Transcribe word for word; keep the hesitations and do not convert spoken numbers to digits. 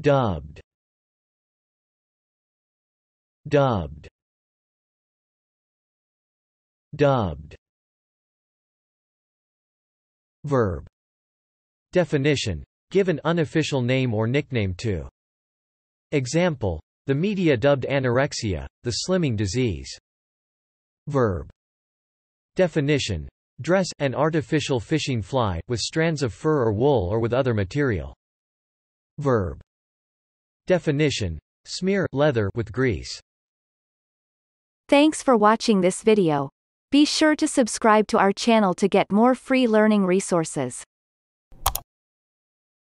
Dubbed. Dubbed. Dubbed. Verb. Definition: give an unofficial name or nickname to. Example: the media dubbed anorexia the slimming disease. Verb. Definition: dress an artificial fishing fly with strands of fur or wool or with other material. Verb. Definition: smear leather with grease. Thanks for watching this video. Be sure to subscribe to our channel to get more free learning resources.